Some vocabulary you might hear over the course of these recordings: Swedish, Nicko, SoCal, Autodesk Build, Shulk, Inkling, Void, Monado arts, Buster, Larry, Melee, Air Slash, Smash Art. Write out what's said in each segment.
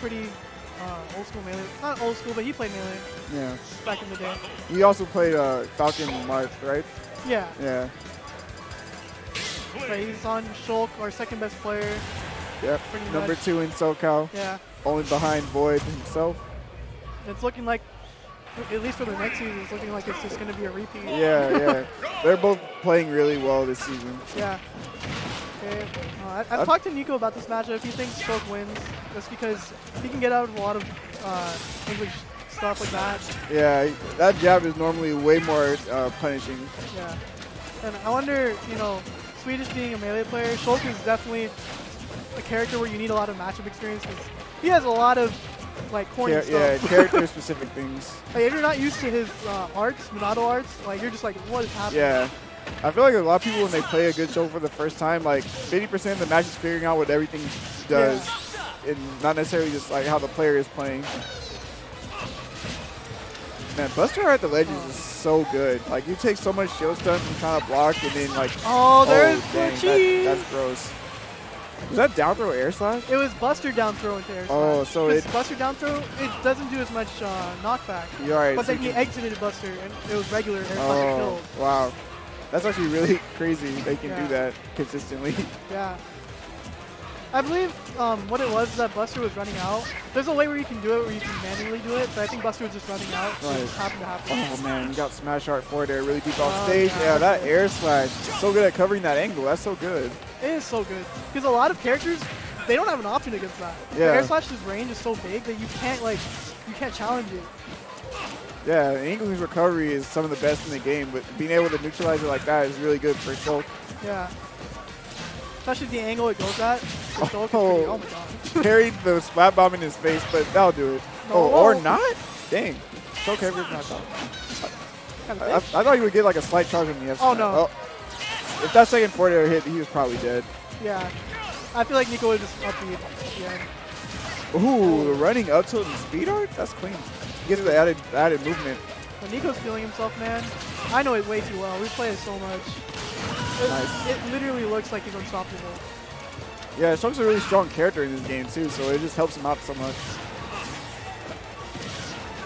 pretty old school Melee. Not old school, but he played Melee. Yeah. Back in the day. He also played Falcon March, right? Yeah. Yeah. Right, he's on Shulk, our second best player. Yep. Number much. 2 in SoCal. Yeah. Only behind Void himself. It's looking like, at least for the next season, it's looking like it's just going to be a repeat. Yeah, yeah. They're both playing really well this season. Yeah. Okay. I've talked to Nicko about this matchup. He thinks Shulk wins just because he can get out of a lot of English stuff like that. Yeah, that jab is normally way more punishing. Yeah. And I wonder, you know, Swedish being a Melee player, Shulk is definitely a character where you need a lot of matchup experience because he has a lot of like corny stuff. Yeah, character-specific things. Like, if you're not used to his arts, Monado arts, like you're just like, what is happening? Yeah, I feel like a lot of people when they play a good show for the first time, like 50% of the match is figuring out what everything does, and not necessarily just like how the player is playing. Man, Buster at the ledges is so good. Like you take so much shield stuff and trying to block, and then like that's gross. Was that down throw air slash? It was Buster down throw into air slash. Oh, so it Buster down throw, it doesn't do as much knockback. You're right. But then he exited Buster and it was regular air slash kills. Wow. That's actually really crazy they can do that consistently. Yeah. I believe what it was is that Buster was running out. There's a way where you can do it where you can manually do it, but I think Buster was just running out. Right. It just happened to happen. Oh man, you got Smash Art 4 there, really deep off stage. Yeah, that air slash. So good at covering that angle. That's so good. It is so good. Because a lot of characters, they don't have an option against that. Yeah. The air slash's range is so big that you can't like, you can't challenge it. Yeah, Inkling's recovery is some of the best in the game, but being able to neutralize it like that is really good for Shulk. Yeah. Especially the angle it goes at. Oh my god. Carried the splat bomb in his face, but that'll do it. No. Oh, or not? Dang. It's okay if it's not that. I thought he would get like a slight charge on the F. Oh no. Oh. If that second forward air hit, he was probably dead. Yeah. I feel like Nicko would just up the end. Ooh, the running up tilt and speed art? That's clean. He gets the added movement. Well, Nico's feeling himself, man. I know it way too well. We play it so much. It literally looks like he's unstoppable. Yeah, Shulk's a really strong character in this game, too, so it just helps him out so much.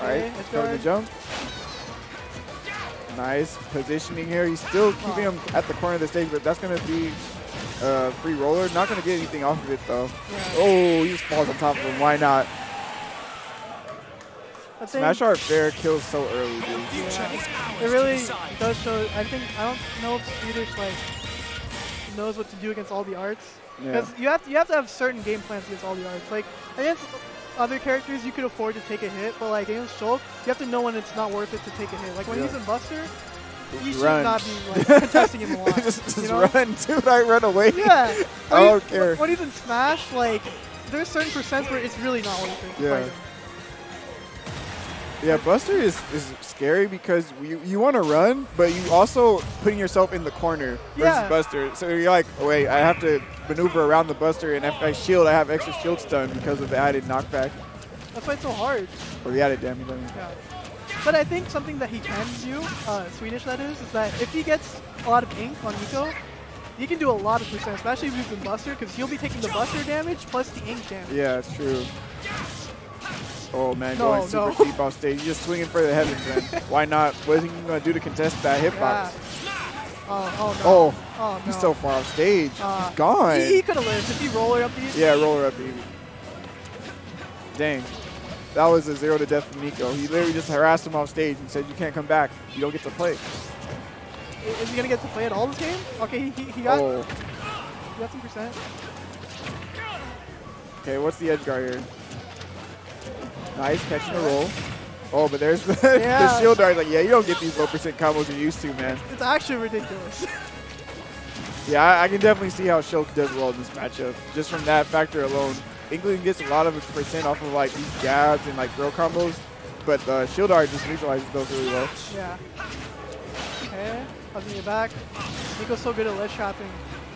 Alright, let's go to the jump. Nice positioning here. He's still keeping him at the corner of the stage, but that's going to be a free roller. Not going to get anything off of it, though. Yeah. Oh, he just falls on top of him. Why not? Smash Art fair kills so early, dude. Yeah. It really does show. I don't know if Swedish like knows what to do against all the arts. Because you have to have certain game plans against all the arts. Like against other characters, you could afford to take a hit, but like against Shulk, you have to know when it's not worth it to take a hit. Like when he's in Buster, you should not be like contesting him a lot. just you know? Run, dude! I run away. Yeah. I don't care. When he's in Smash, like there's certain percents where it's really not worth it. Yeah. Yeah, Buster is scary because you want to run, but you also putting yourself in the corner versus Buster. So you're like, oh, wait, I have to maneuver around the Buster, and if I shield, I have extra shield stun because of the added knockback. That's why it's so hard. Or the added damage. Yeah. But I think something that he can do, Swedish that is that if he gets a lot of ink on Nicko, he can do a lot of percent, especially if he's in Buster, because he'll be taking the Buster damage plus the ink damage. Yeah, it's true. Oh man, going super deep off stage. He's just swinging for the heavens, man. Why not? What is he going to do to contest that hitbox? Yeah. Oh, he's so far off stage. He's gone. He could have lived if he roller up these. Yeah, roller up these. Dang. That was a zero to death from Nicko. He literally just harassed him off stage and said, you can't come back. You don't get to play. Is he going to get to play at all this game? Okay, he got some percent. Okay, what's the edge guard here? Nice, catching the roll. Oh, but there's the shield dart. Like, yeah, you don't get these low percent combos you're used to, man. It's actually ridiculous. Yeah, I can definitely see how Shulk does well in this matchup. Just from that factor alone, Inkling gets a lot of percent off of like these jabs and like throw combos, but the shield dart just neutralizes those really well. Yeah. Okay, up in your back. Nicko's so good at ledge trapping.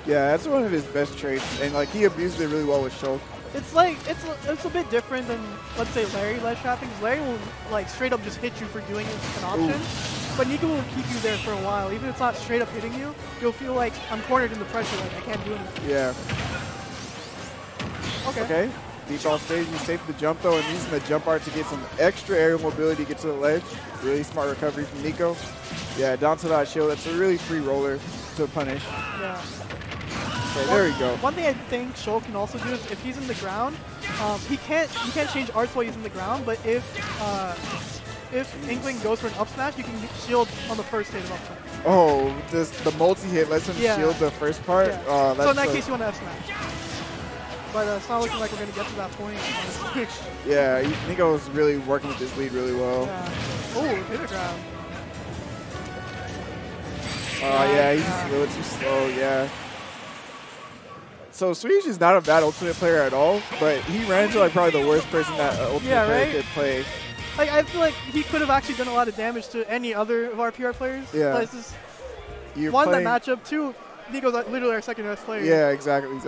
Yeah, that's one of his best traits, and like he abused it really well with Shulk. It's like it's a bit different than let's say Larry ledge trapping. Larry will like straight up just hit you for doing an option, but Nicko will keep you there for a while. Even if it's not straight up hitting you, you'll feel like I'm cornered in the pressure, like I can't do anything. Yeah. Okay. deep off stage. He's safe to the jump though, and using the jump art to get some extra aerial mobility to get to the ledge. Really smart recovery from Nicko. Yeah, down to that shield. That's a really free roller to punish. Yeah. Okay, there we go. One thing I think Shulk can also do is if he's in the ground, he can't change arts while he's in the ground. But if Inkling goes for an up smash, you can shield on the first hit of up smash. Oh, this, the multi-hit lets him shield the first part? Yeah. That's so in that case, you want to up smash. But it's not looking like we're going to get to that point. Yeah, Nicko's really working with this lead really well. Yeah. Oh, hit the ground. Yeah, he's a little too slow, yeah. So Swedish is not a bad ultimate player at all, but he ran into like probably the worst person that ultimate player could play. Like, I feel like he could have actually done a lot of damage to any other of our PR players. Yeah. But it's just, one, that matchup. Two, Nicko's literally our second best player. Yeah, exactly.